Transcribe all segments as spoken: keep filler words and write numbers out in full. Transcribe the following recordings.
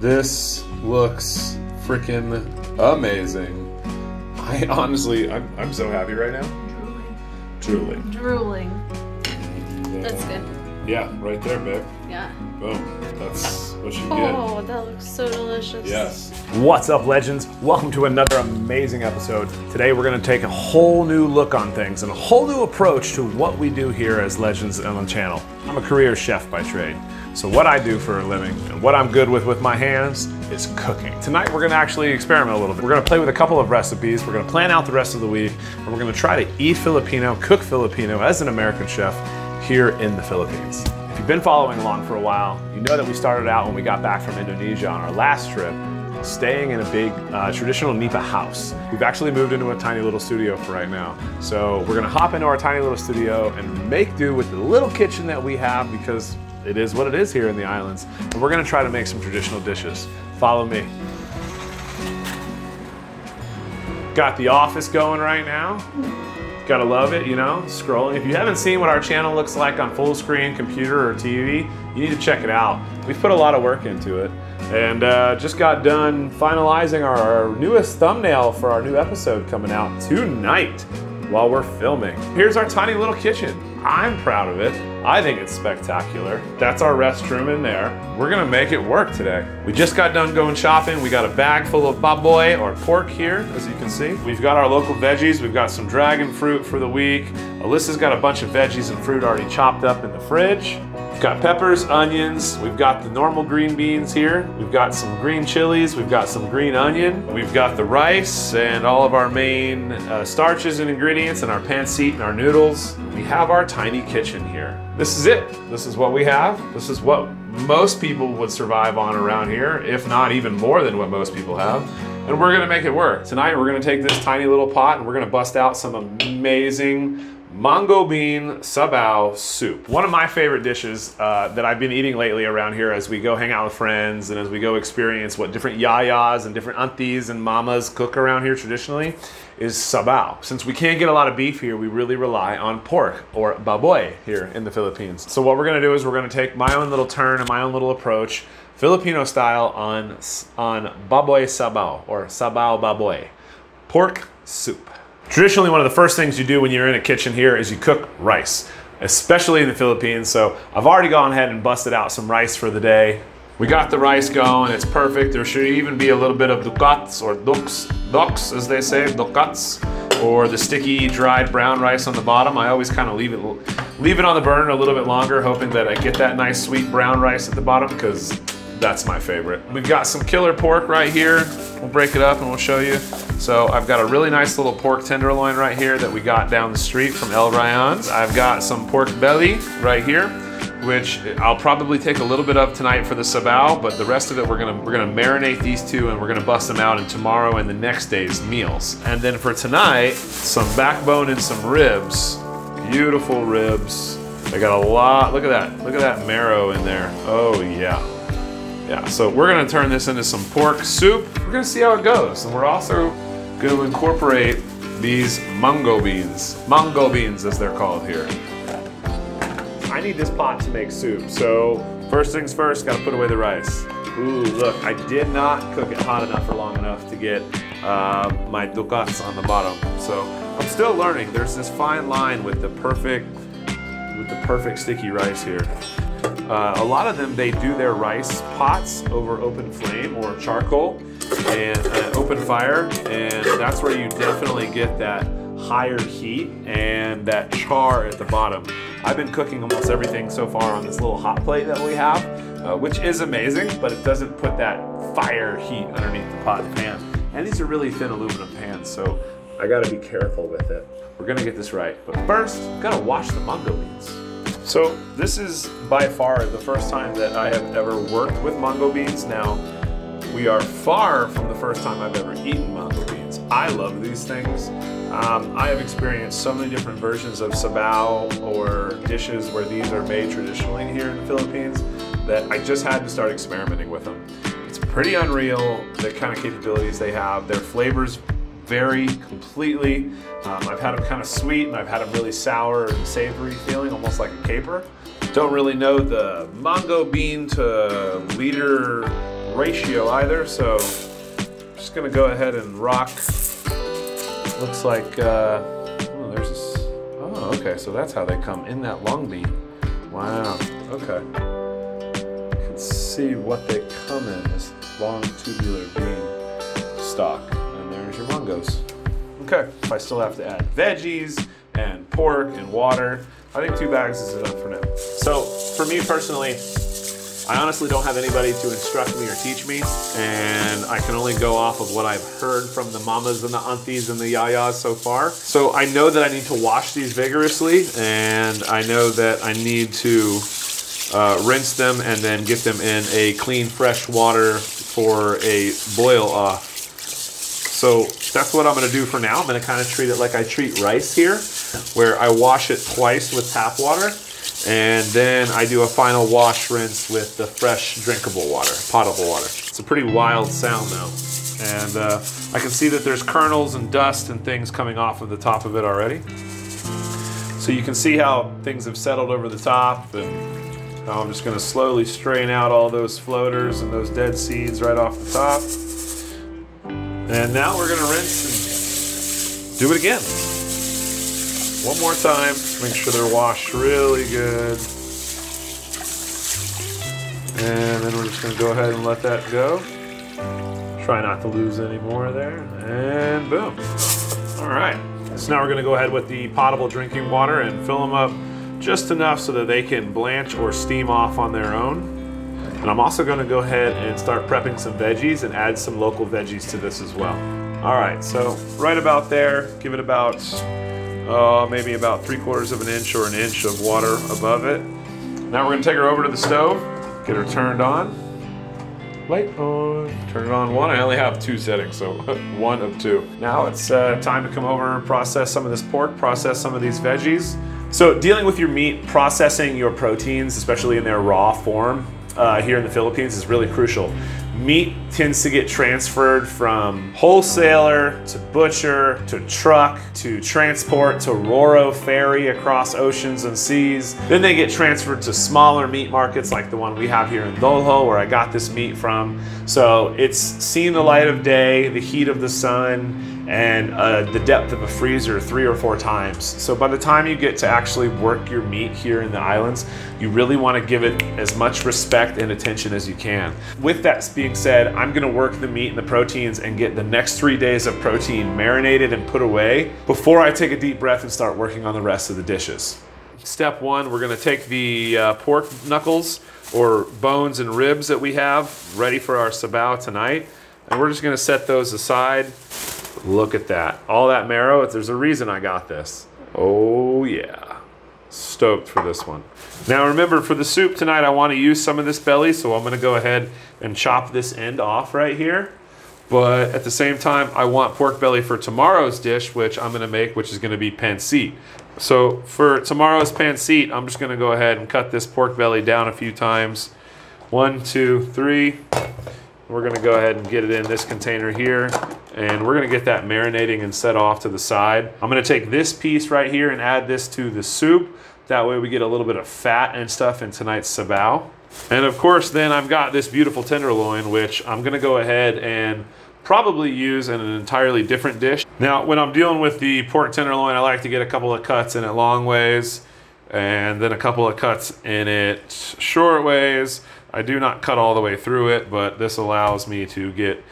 This looks freaking amazing. I honestly, I'm, I'm so happy right now. Drooling. Drooling. Drooling. That's good. Yeah, right there, babe. Yeah. Boom. That's what you get. Oh, that looks so delicious. Yes. What's up, legends? Welcome to another amazing episode. Today we're going to take a whole new look on things and a whole new approach to what we do here as Legends on the channel. I'm a career chef by trade. So what I do for a living and what I'm good with with my hands is cooking. Tonight we're gonna actually experiment a little bit. We're gonna play with a couple of recipes, we're gonna plan out the rest of the week, and we're gonna try to eat Filipino, cook Filipino as an American chef here in the Philippines. If you've been following along for a while, you know that we started out when we got back from Indonesia on our last trip, staying in a big uh, traditional Nipa house. We've actually moved into a tiny little studio for right now. So we're gonna hop into our tiny little studio and make do with the little kitchen that we have, because it is what it is here in the islands. And we're gonna try to make some traditional dishes. Follow me. Got the office going right now. Gotta love it, you know, scrolling. If you haven't seen what our channel looks like on full screen, computer or T V, you need to check it out. We've put a lot of work into it. And uh, just got done finalizing our newest thumbnail for our new episode coming out tonight while we're filming. Here's our tiny little kitchen. I'm proud of it. I think it's spectacular. That's our restroom in there. We're gonna make it work today. We just got done going shopping. We got a bag full of baboy or pork here, as you can see. We've got our local veggies. We've got some dragon fruit for the week. Alyssa's got a bunch of veggies and fruit already chopped up in the fridge. We've got peppers, onions. We've got the normal green beans here. We've got some green chilies. We've got some green onion. We've got the rice and all of our main uh, starches and ingredients, and our pancit and our noodles. We have our tiny kitchen here. This is it. This is what we have. This is what most people would survive on around here, if not even more than what most people have. And we're gonna make it work. Tonight, we're gonna take this tiny little pot and we're gonna bust out some amazing mango bean sabaw soup. One of my favorite dishes uh, that I've been eating lately around here as we go hang out with friends and as we go experience what different yayas and different aunties and mamas cook around here traditionally is sabaw. Since we can't get a lot of beef here, we really rely on pork or baboy here in the Philippines. So what we're gonna do is we're gonna take my own little turn and my own little approach, Filipino style, on, on baboy sabaw or sabaw baboy, pork soup. Traditionally, one of the first things you do when you're in a kitchen here is you cook rice, especially in the Philippines. So I've already gone ahead and busted out some rice for the day. We got the rice going, it's perfect. There should even be a little bit of ducats or ducks, ducks as they say, ducats, or the sticky dried brown rice on the bottom. I always kind of leave it, leave it on the burner a little bit longer, hoping that I get that nice sweet brown rice at the bottom, because that's my favorite. We've got some killer pork right here. We'll break it up and we'll show you. So I've got a really nice little pork tenderloin right here that we got down the street from El Rayan's. I've got some pork belly right here, which I'll probably take a little bit of tonight for the sabaw, but the rest of it we're gonna we're gonna marinate these two and we're gonna bust them out in tomorrow and the next day's meals. And then for tonight, some backbone and some ribs. Beautiful ribs. I got a lot. Look at that. Look at that marrow in there. Oh yeah. Yeah, so we're gonna turn this into some pork soup. We're gonna see how it goes. And we're also gonna incorporate these mango beans. Mango beans, as they're called here. I need this pot to make soup. So first things first, gotta put away the rice. Ooh, look, I did not cook it hot enough or long enough to get uh, my ducats on the bottom. So I'm still learning. There's this fine line with the perfect, with the perfect sticky rice here. Uh, a lot of them, they do their rice pots over open flame or charcoal and uh, open fire, and that's where you definitely get that higher heat and that char at the bottom. I've been cooking almost everything so far on this little hot plate that we have, uh, which is amazing, but it doesn't put that fire heat underneath the pot and pan. And these are really thin aluminum pans, so I gotta be careful with it. We're gonna get this right, but first, gotta wash the mango beans. So this is by far the first time that I have ever worked with mango beans. Now, we are far from the first time I've ever eaten mango beans. I love these things. Um, I have experienced so many different versions of sabaw or dishes where these are made traditionally here in the Philippines that I just had to start experimenting with them. It's pretty unreal the kind of capabilities they have. Their flavors vary completely. Um, I've had them kind of sweet and I've had them really sour and savory feeling, almost like a caper. Don't really know the mango bean to liter ratio either, so I'm just gonna go ahead and rock. Looks like, uh, oh, there's this, oh, okay, so that's how they come in that long beam. Wow, okay. You can see what they come in, this long tubular bean stock. And there's your mungos. Okay, if I still have to add veggies and pork and water, I think two bags is enough for now. So, for me personally, I honestly don't have anybody to instruct me or teach me, and I can only go off of what I've heard from the mamas and the aunties and the yayas so far. So I know that I need to wash these vigorously, and I know that I need to uh, rinse them and then get them in a clean, fresh water for a boil off. So that's what I'm gonna do for now. I'm gonna kind of treat it like I treat rice here, where I wash it twice with tap water, and then I do a final wash rinse with the fresh drinkable water, potable water. It's a pretty wild sound though. And uh, I can see that there's kernels and dust and things coming off of the top of it already. So you can see how things have settled over the top, and now I'm just gonna slowly strain out all those floaters and those dead seeds right off the top. And now we're gonna rinse and do it again. One more time, make sure they're washed really good. And then we're just gonna go ahead and let that go. Try not to lose any more there, and boom. All right, so now we're gonna go ahead with the potable drinking water and fill them up just enough so that they can blanch or steam off on their own. And I'm also gonna go ahead and start prepping some veggies and add some local veggies to this as well. All right, so right about there, give it about Uh, maybe about three quarters of an inch or an inch of water above it. Now we're gonna take her over to the stove, get her turned on. Light on, turn it on one. I only have two settings, so one of two. Now it's uh, time to come over and process some of this pork, process some of these veggies. So dealing with your meat, processing your proteins, especially in their raw form, uh, here in the Philippines is really crucial. Meat tends to get transferred from wholesaler to butcher to truck to transport to Ro-Ro ferry across oceans and seas. Then they get transferred to smaller meat markets like the one we have here in Dolho, where I got this meat from. So it's seen the light of day, the heat of the sun, and uh, the depth of a freezer three or four times. So by the time you get to actually work your meat here in the islands, you really want to give it as much respect and attention as you can. With that being said, I'm gonna work the meat and the proteins and get the next three days of protein marinated and put away before I take a deep breath and start working on the rest of the dishes. Step one, we're gonna take the uh, pork knuckles or bones and ribs that we have ready for our sabao tonight, and we're just gonna set those aside. Look at that. All that marrow, there's a reason I got this. Oh yeah. Stoked for this one. Now remember, for the soup tonight, I wanna use some of this belly, so I'm gonna go ahead and chop this end off right here. But at the same time, I want pork belly for tomorrow's dish, which I'm gonna make, which is gonna be pancit. So for tomorrow's pancit, I'm just gonna go ahead and cut this pork belly down a few times. One, two, three. We're gonna go ahead and get it in this container here, and we're gonna get that marinating and set off to the side. I'm gonna take this piece right here and add this to the soup. That way we get a little bit of fat and stuff in tonight's sabao. And of course, then I've got this beautiful tenderloin, which I'm gonna go ahead and probably use in an entirely different dish. Now, when I'm dealing with the pork tenderloin, I like to get a couple of cuts in it long ways, and then a couple of cuts in it short ways. I do not cut all the way through it, but this allows me to get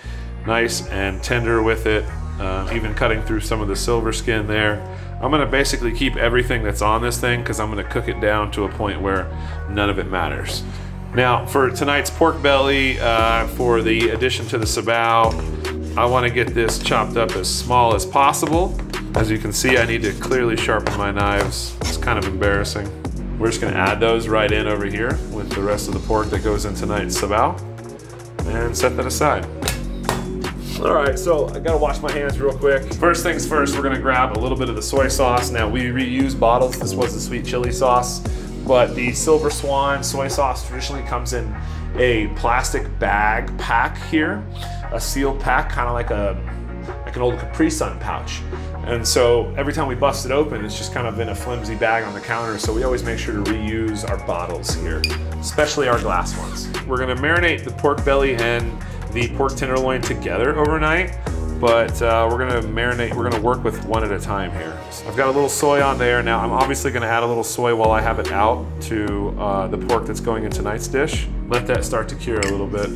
nice and tender with it, uh, even cutting through some of the silver skin there. I'm gonna basically keep everything that's on this thing because I'm gonna cook it down to a point where none of it matters. Now, for tonight's pork belly, uh, for the addition to the sabao, I wanna get this chopped up as small as possible. As you can see, I need to clearly sharpen my knives. It's kind of embarrassing. We're just gonna add those right in over here with the rest of the pork that goes in tonight's sabao, and set that aside. All right, so I gotta wash my hands real quick. First things first, we're gonna grab a little bit of the soy sauce. Now, we reuse bottles. This was the sweet chili sauce, but the Silver Swan soy sauce traditionally comes in a plastic bag pack here, a sealed pack, kind of like a like an old Capri Sun pouch. And so every time we bust it open, it's just kind of in a flimsy bag on the counter. So we always make sure to reuse our bottles here, especially our glass ones. We're gonna marinate the pork belly and the pork tenderloin together overnight, but uh, we're gonna marinate, we're gonna work with one at a time here. So I've got a little soy on there. Now I'm obviously gonna add a little soy while I have it out to uh, the pork that's going in tonight's dish. Let that start to cure a little bit.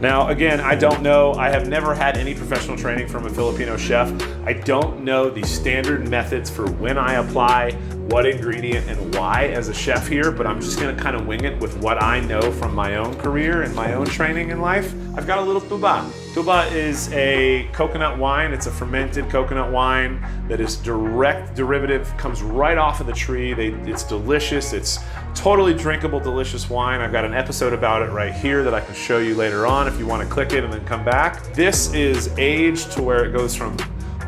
Now, again, I don't know, I have never had any professional training from a Filipino chef. I don't know the standard methods for when I apply what ingredient and why as a chef here, but I'm just gonna kind of wing it with what I know from my own career and my own training in life. I've got a little tuba. Tuba is a coconut wine. It's a fermented coconut wine that is direct derivative, comes right off of the tree. They, it's delicious. It's totally drinkable, delicious wine. I've got an episode about it right here that I can show you later on if you want to click it and then come back. This is aged to where it goes from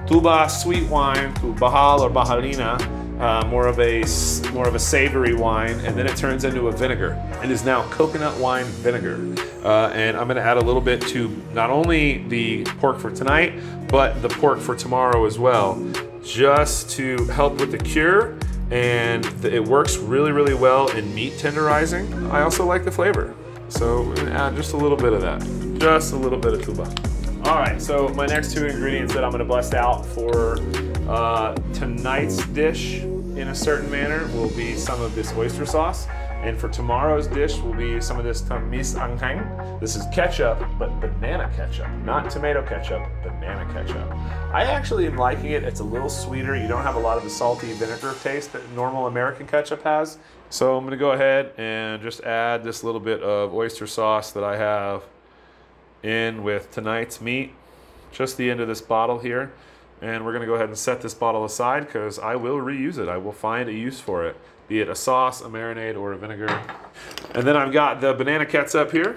tuba sweet wine to bahal or bahalina, uh, more of a more of a savory wine, and then it turns into a vinegar. It is now coconut wine vinegar. Uh, and I'm gonna add a little bit to not only the pork for tonight, but the pork for tomorrow as well, just to help with the cure. And it works really, really well in meat tenderizing. I also like the flavor. So we're gonna add just a little bit of that, just a little bit of tuba. All right, so my next two ingredients that I'm gonna bust out for uh, tonight's dish in a certain manner will be some of this oyster sauce. And for tomorrow's dish will be some of this tamis angkang. This is ketchup, but banana ketchup, not tomato ketchup, banana ketchup. I actually am liking it. It's a little sweeter. You don't have a lot of the salty vinegar taste that normal American ketchup has. So I'm gonna go ahead and just add this little bit of oyster sauce that I have in with tonight's meat, just the end of this bottle here. And we're gonna go ahead and set this bottle aside because I will reuse it. I will find a use for it, be it a sauce, a marinade, or a vinegar. And then I've got the banana ketchup here.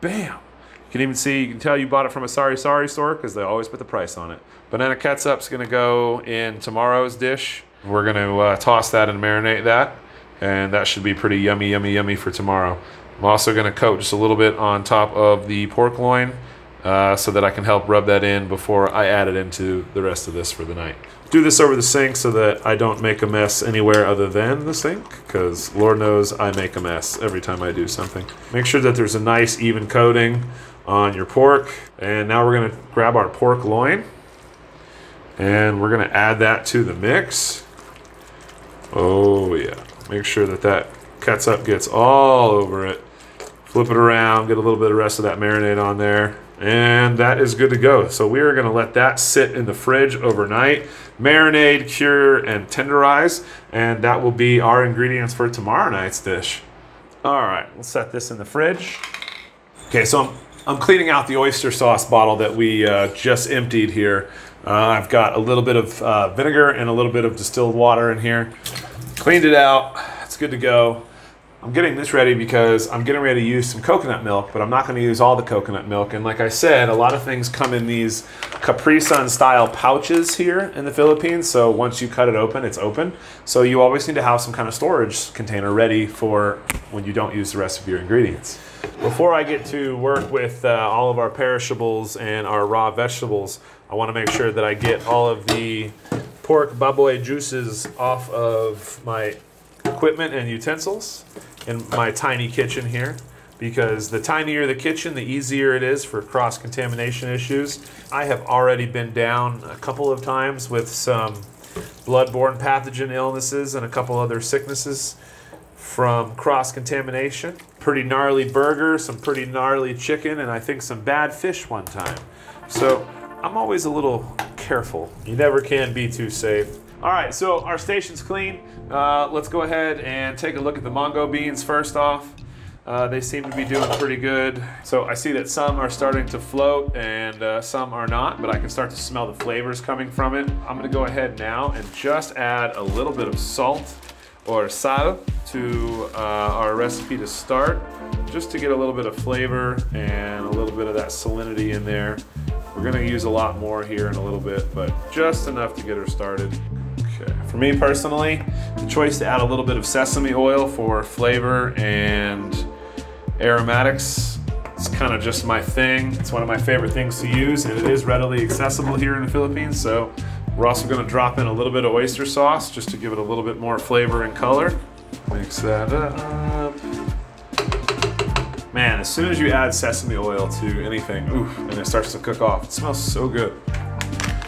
Bam! You can even see, you can tell you bought it from a sari-sari store because they always put the price on it. Banana ketchup's gonna go in tomorrow's dish. We're gonna uh, toss that and marinate that. And that should be pretty yummy, yummy, yummy for tomorrow. I'm also gonna coat just a little bit on top of the pork loin, Uh, so that I can help rub that in before I add it into the rest of this for the night. Do this over the sink so that I don't make a mess anywhere other than the sink, because Lord knows I make a mess every time I do something. Make sure that there's a nice even coating on your pork. And now we're gonna grab our pork loin and we're gonna add that to the mix. Oh yeah, make sure that that ketchup gets all over it. Flip it around, get a little bit of the rest of that marinade on there. And that is good to go. So we are gonna let that sit in the fridge overnight, marinade, cure, and tenderize, and that will be our ingredients for tomorrow night's dish. All right, we'll set this in the fridge. Okay, so I'm, I'm cleaning out the oyster sauce bottle that we uh, just emptied here. Uh, I've got a little bit of uh, vinegar and a little bit of distilled water in here. Cleaned it out, it's good to go. I'm getting this ready because I'm getting ready to use some coconut milk, but I'm not gonna use all the coconut milk. And like I said, a lot of things come in these Capri Sun style pouches here in the Philippines. So once you cut it open, it's open. So you always need to have some kind of storage container ready for when you don't use the rest of your ingredients. Before I get to work with uh, all of our perishables and our raw vegetables, I wanna make sure that I get all of the pork baboy juices off of my equipment and utensils in my tiny kitchen here, because the tinier the kitchen, the easier it is for cross-contamination issues. I have already been down a couple of times with some bloodborne pathogen illnesses and a couple other sicknesses from cross-contamination. Pretty gnarly burger, some pretty gnarly chicken, and I think some bad fish one time. So I'm always a little careful. You never can be too safe. All right, so our station's clean. Uh, let's go ahead and take a look at the mongo beans first off. Uh, they seem to be doing pretty good. So I see that some are starting to float and uh, some are not, but I can start to smell the flavors coming from it. I'm gonna go ahead now and just add a little bit of salt or sal to uh, our recipe to start, just to get a little bit of flavor and a little bit of that salinity in there. We're gonna use a lot more here in a little bit, but just enough to get her started. For me personally, the choice to add a little bit of sesame oil for flavor and aromatics is kind of just my thing. It's one of my favorite things to use, and it is readily accessible here in the Philippines. So we're also going to drop in a little bit of oyster sauce just to give it a little bit more flavor and color. Mix that up. Man, as soon as you add sesame oil to anything, oof, and it starts to cook off, it smells so good.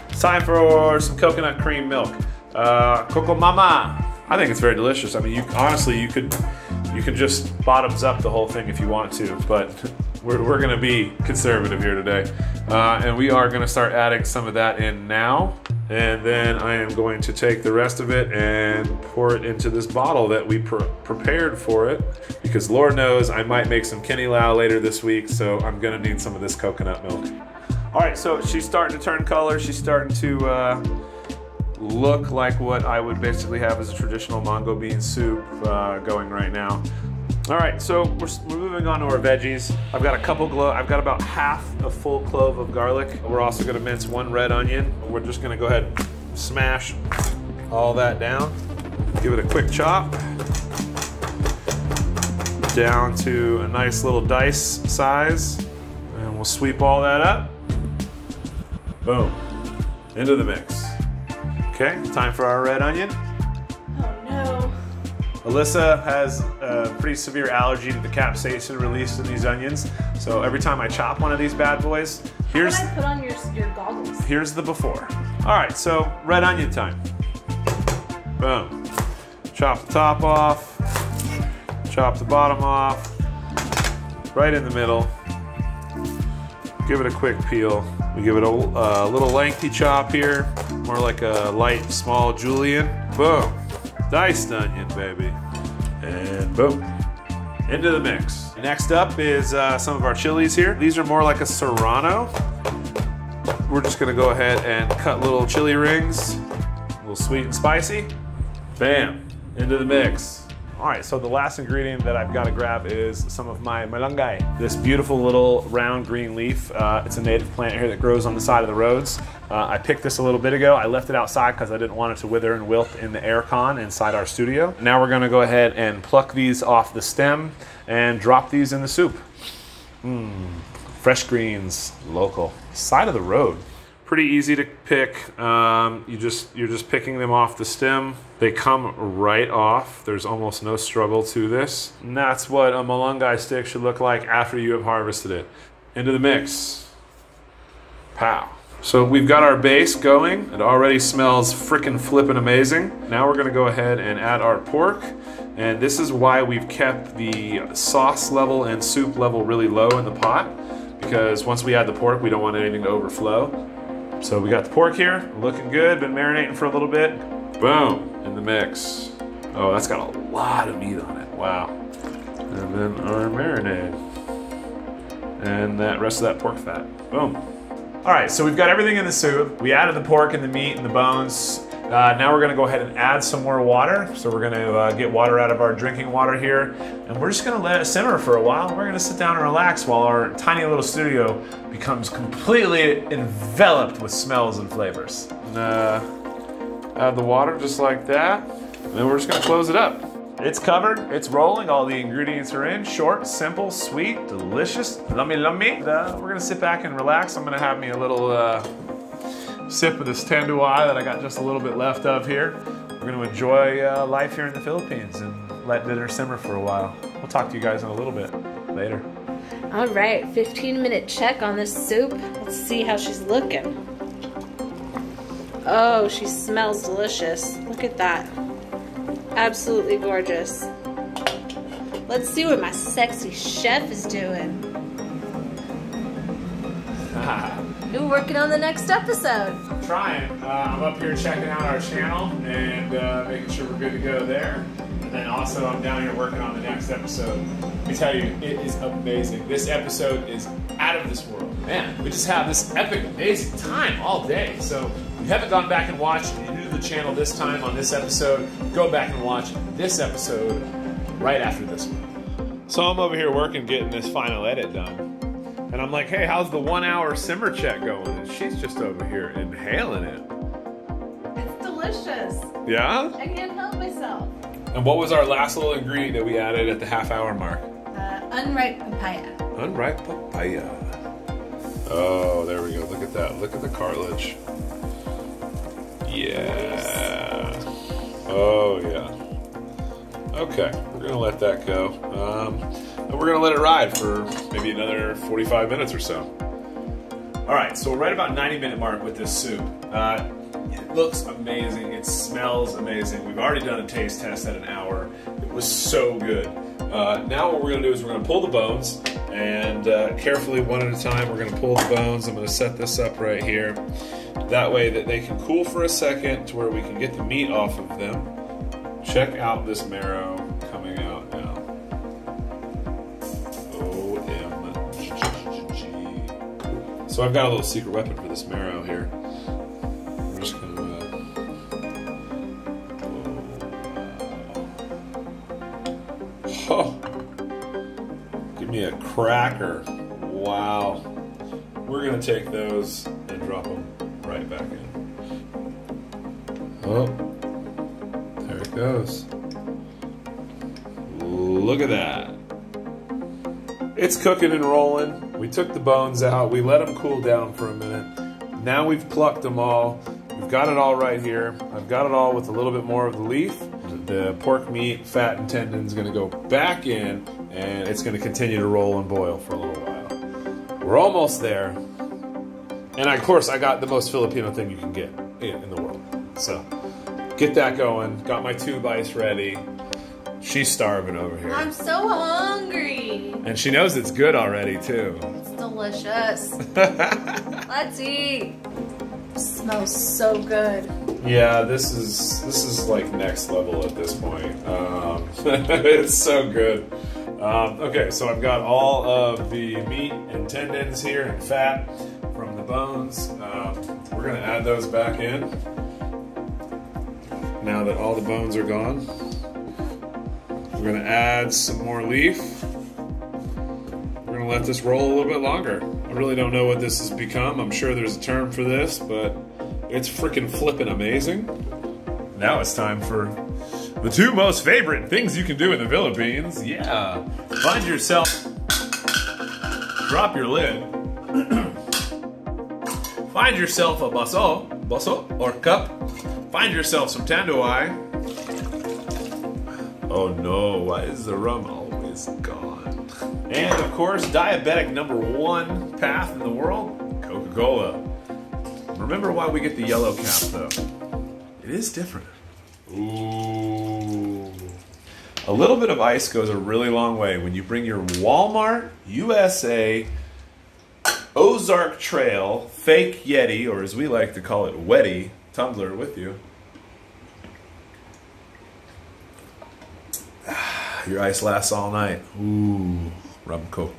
It's time for some coconut cream milk. Uh, Coco Mama. I think it's very delicious. I mean, you honestly, you could you could just bottoms up the whole thing if you want to, but we're, we're gonna be conservative here today. Uh, and we are gonna start adding some of that in now. And then I am going to take the rest of it and pour it into this bottle that we pre prepared for it, because Lord knows I might make some kinilaw later this week, so I'm gonna need some of this coconut milk. All right, so she's starting to turn color. She's starting to uh, look like what I would basically have as a traditional mango bean soup uh, going right now. All right, so we're, we're moving on to our veggies. I've got a couple cloves. I've got about half a full clove of garlic. We're also gonna mince one red onion. We're just gonna go ahead and smash all that down. Give it a quick chop. Down to a nice little dice size. And we'll sweep all that up. Boom, into the mix. Okay, time for our red onion. Alyssa has a pretty severe allergy to the capsaicin released in these onions, so every time I chop one of these bad boys, here's How can I put on your, your goggles? Here's the before. All right, so red onion time. Boom. Chop the top off. Chop the bottom off. Right in the middle. Give it a quick peel. We give it a uh, little lengthy chop here, more like a light, small julienne. Boom. Diced onion, baby. And boom, into the mix. Next up is uh, some of our chilies here. These are more like a serrano. We're just gonna go ahead and cut little chili rings, a little sweet and spicy. Bam, into the mix. All right, so the last ingredient that I've gotta grab is some of my malunggay. This beautiful little round green leaf. Uh, it's a native plant here that grows on the side of the roads. Uh, I picked this a little bit ago. I left it outside because I didn't want it to wither and wilt in the air con inside our studio. Now we're gonna go ahead and pluck these off the stem and drop these in the soup. Mmm, fresh greens, local. Side of the road. Pretty easy to pick. Um, you just, you're just picking them off the stem. They come right off. There's almost no struggle to this. And that's what a malunggay stick should look like after you have harvested it. Into the mix. Pow. So we've got our base going. It already smells frickin' flippin' amazing. Now we're gonna go ahead and add our pork. And this is why we've kept the sauce level and soup level really low in the pot, because once we add the pork, we don't want anything to overflow. So we got the pork here, looking good, been marinating for a little bit. Boom, in the mix. Oh, that's got a lot of meat on it, wow. And then our marinade. And that rest of that pork fat, boom. All right, so we've got everything in the soup. We added the pork and the meat and the bones. Uh, now we're gonna go ahead and add some more water. So we're gonna uh, get water out of our drinking water here. And we're just gonna let it simmer for a while. We're gonna sit down and relax while our tiny little studio becomes completely enveloped with smells and flavors. And, uh, add the water just like that. And then we're just gonna close it up. It's covered, it's rolling, all the ingredients are in. Short, simple, sweet, delicious, lummy lummy. Uh, we're gonna sit back and relax. I'm gonna have me a little uh, sip of this tanduay that I got just a little bit left of here. We're gonna enjoy uh, life here in the Philippines and let dinner simmer for a while. We'll talk to you guys in a little bit later. All right, fifteen minute check on this soup. Let's see how she's looking. Oh, she smells delicious. Look at that. Absolutely gorgeous. Let's see what my sexy chef is doing. You're working on the next episode. I'm trying. Uh, I'm up here checking out our channel and uh, making sure we're good to go there. And then also I'm down here working on the next episode. Let me tell you, it is amazing. This episode is out of this world. Man, we just have this epic, amazing time all day. So if you haven't gone back and watched any the channel this time on this episode, go back and watch this episode right after this one. So I'm over here working, getting this final edit done. And I'm like, hey, how's the one hour simmer check going? And she's just over here inhaling it. It's delicious. Yeah? I can't help myself. And what was our last little ingredient that we added at the half hour mark? Uh, Unripe papaya. Unripe papaya. Oh, there we go. Look at that. Look at the cartilage. Yeah. Oh, yeah. Okay. We're going to let that go. Um, and we're going to let it ride for maybe another forty-five minutes or so. All right. So we're right about ninety minute mark with this soup. Uh, it looks amazing. It smells amazing. We've already done a taste test at an hour. It was so good. Uh, now what we're going to do is we're going to pull the bones and uh, carefully one at a time we're going to pull the bones. I'm going to set this up right here. That way that they can cool for a second to where we can get the meat off of them. Check out this marrow coming out now. O M G. So I've got a little secret weapon for this marrow here. We're just going to... Uh... Oh! Give me a cracker. Wow. We're going to take those and drop them right back in. Oh, there it goes. Look at that. It's cooking and rolling. We took the bones out. We let them cool down for a minute. Now we've plucked them all. We've got it all right here. I've got it all with a little bit more of the leaf. The pork meat, fat, and tendon is going to go back in, and it's going to continue to roll and boil for a little while. We're almost there. And of course, I got the most Filipino thing you can get in the world. So, get that going. Got my tube ice ready. She's starving over here. I'm so hungry. And she knows it's good already, too. It's delicious. Let's eat. It smells so good. Yeah, this is this is like next level at this point. Um, it's so good. Um, okay, so I've got all of the meat and tendons here and fat. From the bones, um, we're gonna add those back in. Now that all the bones are gone, we're gonna add some more leaf. We're gonna let this roll a little bit longer. I really don't know what this has become. I'm sure there's a term for this, but it's freaking flippin' amazing. Now it's time for the two most favorite things you can do in the Philippines. Yeah, find yourself, drop your lid. Find yourself a baso, baso or cup. Find yourself some tandoai. Oh no, why is the rum always gone? And of course, diabetic number one path in the world, Coca-Cola. Remember why we get the yellow cap though. It is different. Ooh. A little bit of ice goes a really long way when you bring your Walmart U S A Ozark Trail fake Yeti, or as we like to call it, Wetty tumbler with you. Your ice lasts all night. Ooh, rum coke.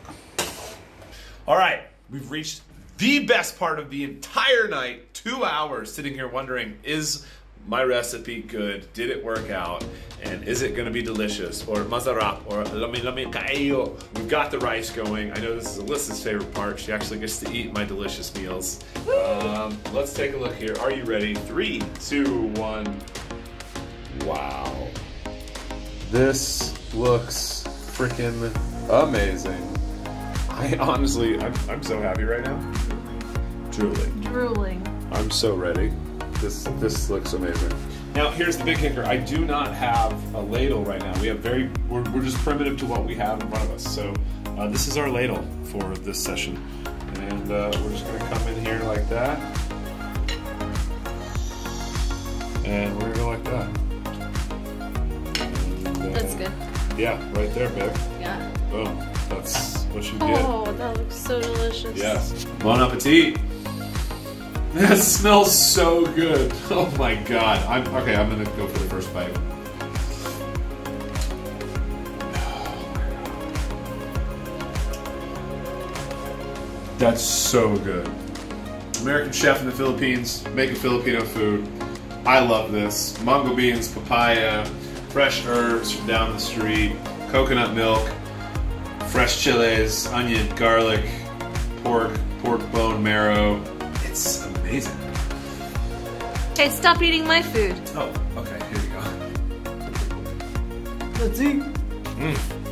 All right, we've reached the best part of the entire night. Two hours sitting here wondering, is my recipe good? Did it work out? And is it gonna be delicious? Or masarap, or lami lami kayo. We've got the rice going. I know this is Alyssa's favorite part. She actually gets to eat my delicious meals. Um, let's take a look here. Are you ready? Three, two, one. Wow. This looks freaking amazing. I honestly, I'm, I'm so happy right now. Drooling. Drooling. I'm so ready. This, this looks amazing. Now here's the big kicker. I do not have a ladle right now. We have very, we're, we're just primitive to what we have in front of us. So uh, this is our ladle for this session. And uh, we're just gonna come in here like that. And we're gonna go like that. And, uh, that's good. Yeah, right there, babe. Yeah. Boom, that's what you get. Oh, that looks so delicious. Yeah, bon appetit. That smells so good. Oh my god. I'm okay, I'm gonna go for the first bite. That's so good. American chef in the Philippines, making Filipino food. I love this. Mango beans, papaya, fresh herbs from down the street, coconut milk, fresh chiles, onion, garlic, pork, pork bone marrow. It's amazing. Hey, stop eating my food. Oh, okay, here you go. Let's eat. Mm.